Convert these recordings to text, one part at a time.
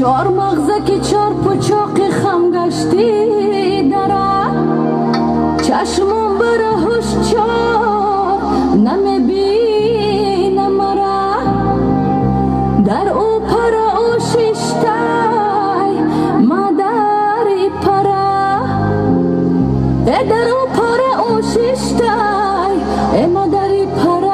چار مغزه که چار پچاق خم گشتی داره چشمون بره هوش چار نمیبینه مرا در او پره او ششتای مادری پره ای در او پره او ششتای ای مادری پره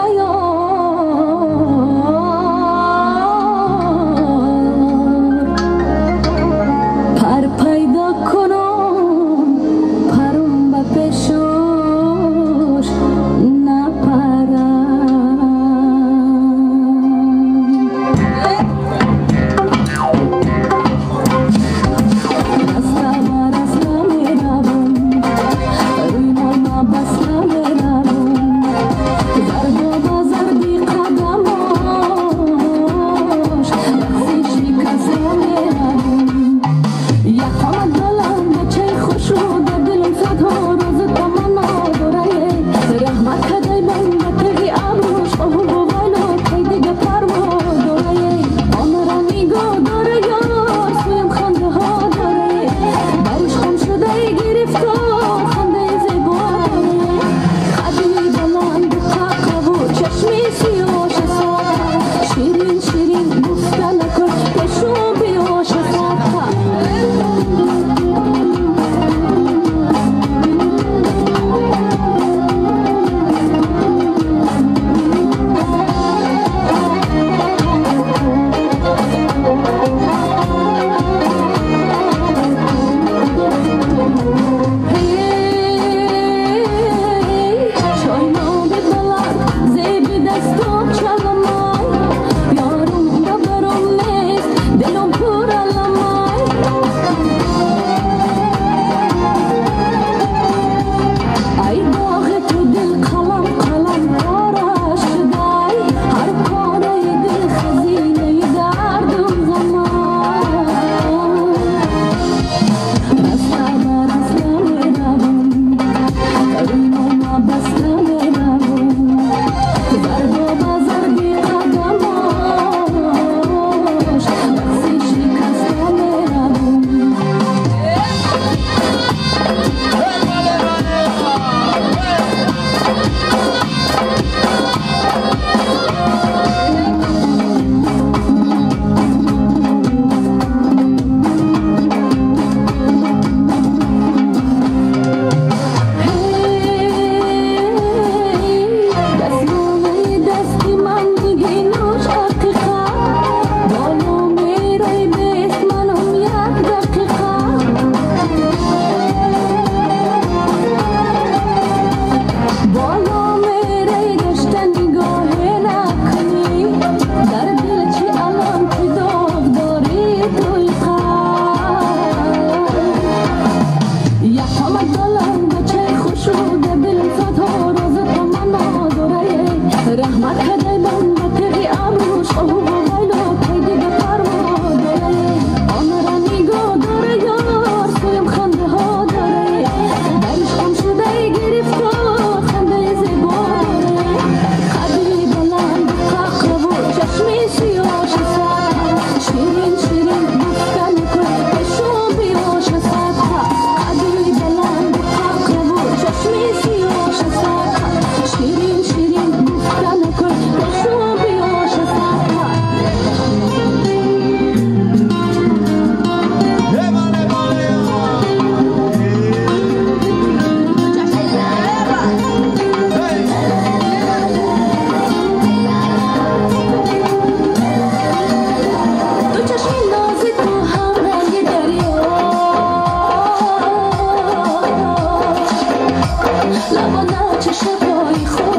لبانه چشم بای خود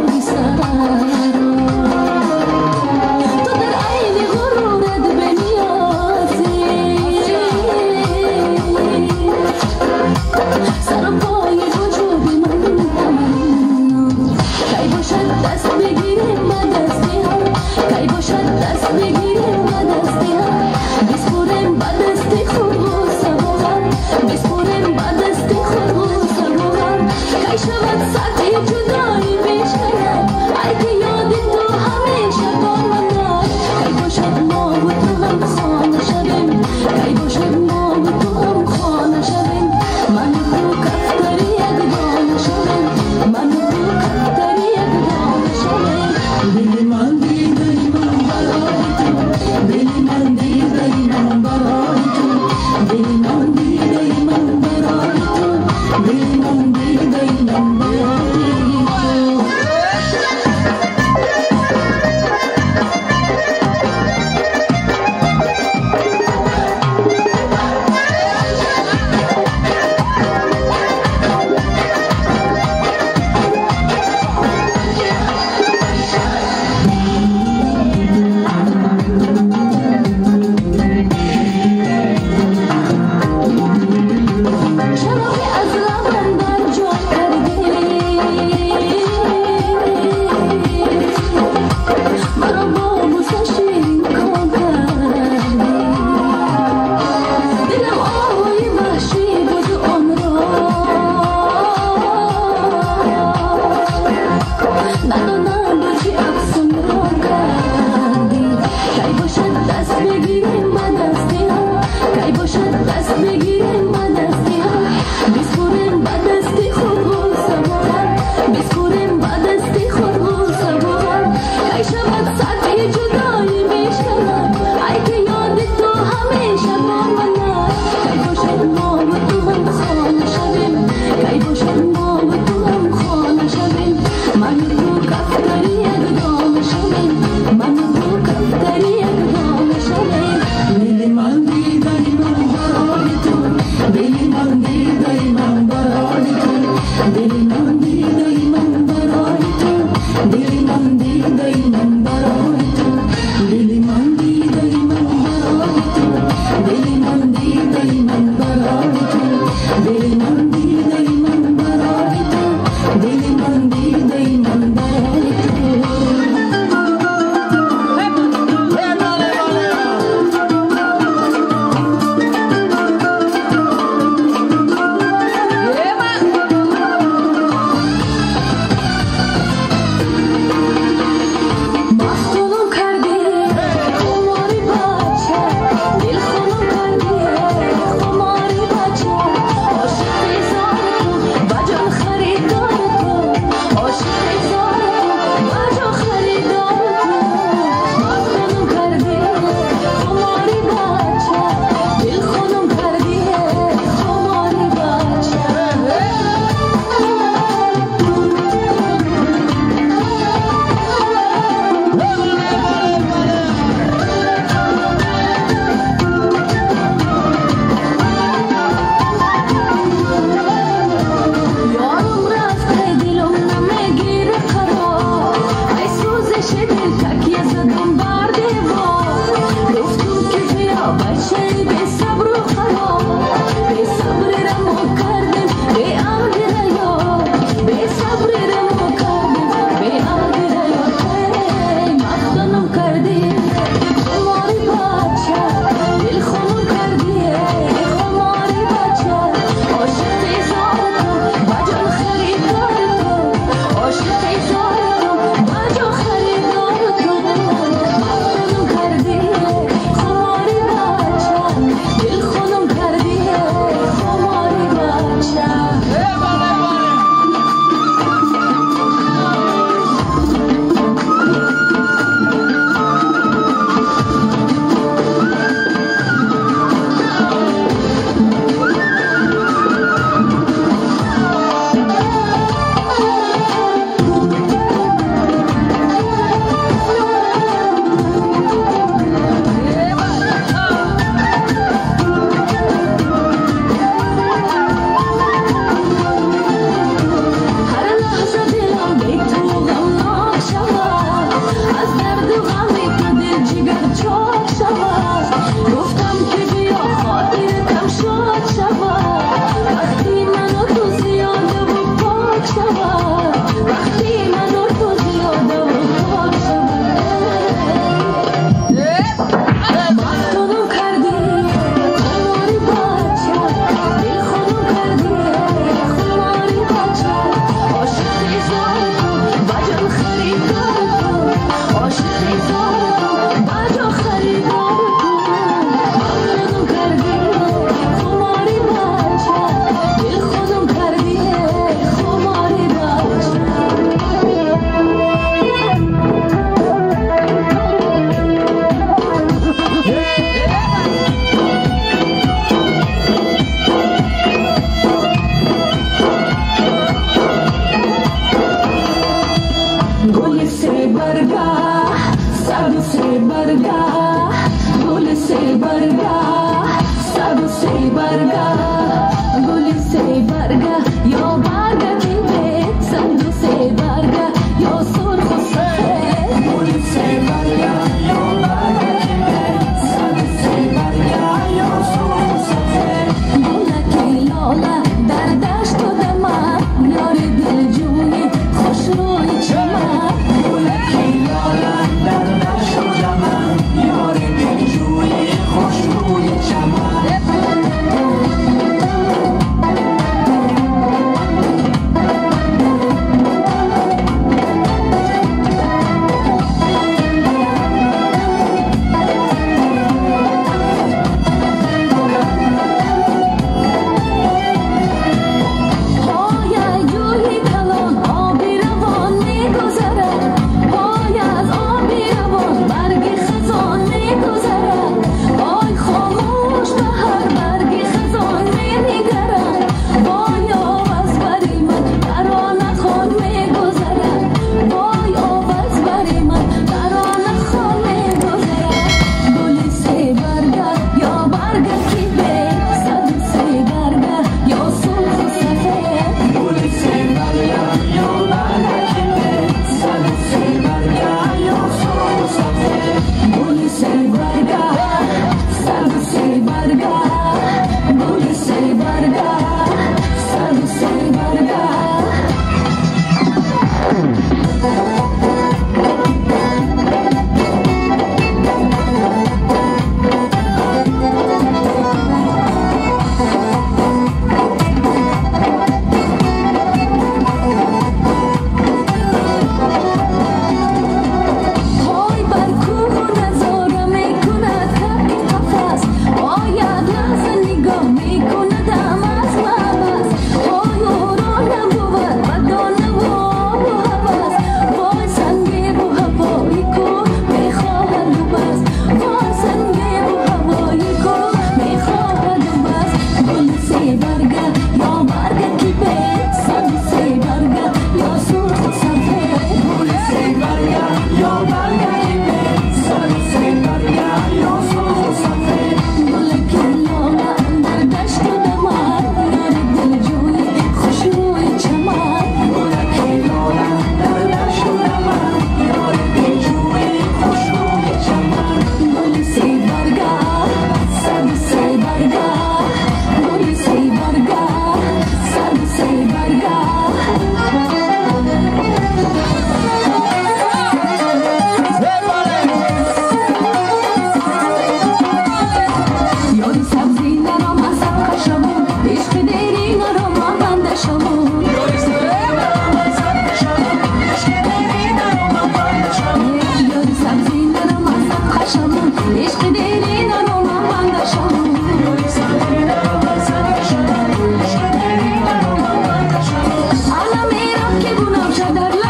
Chama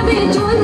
I don't know,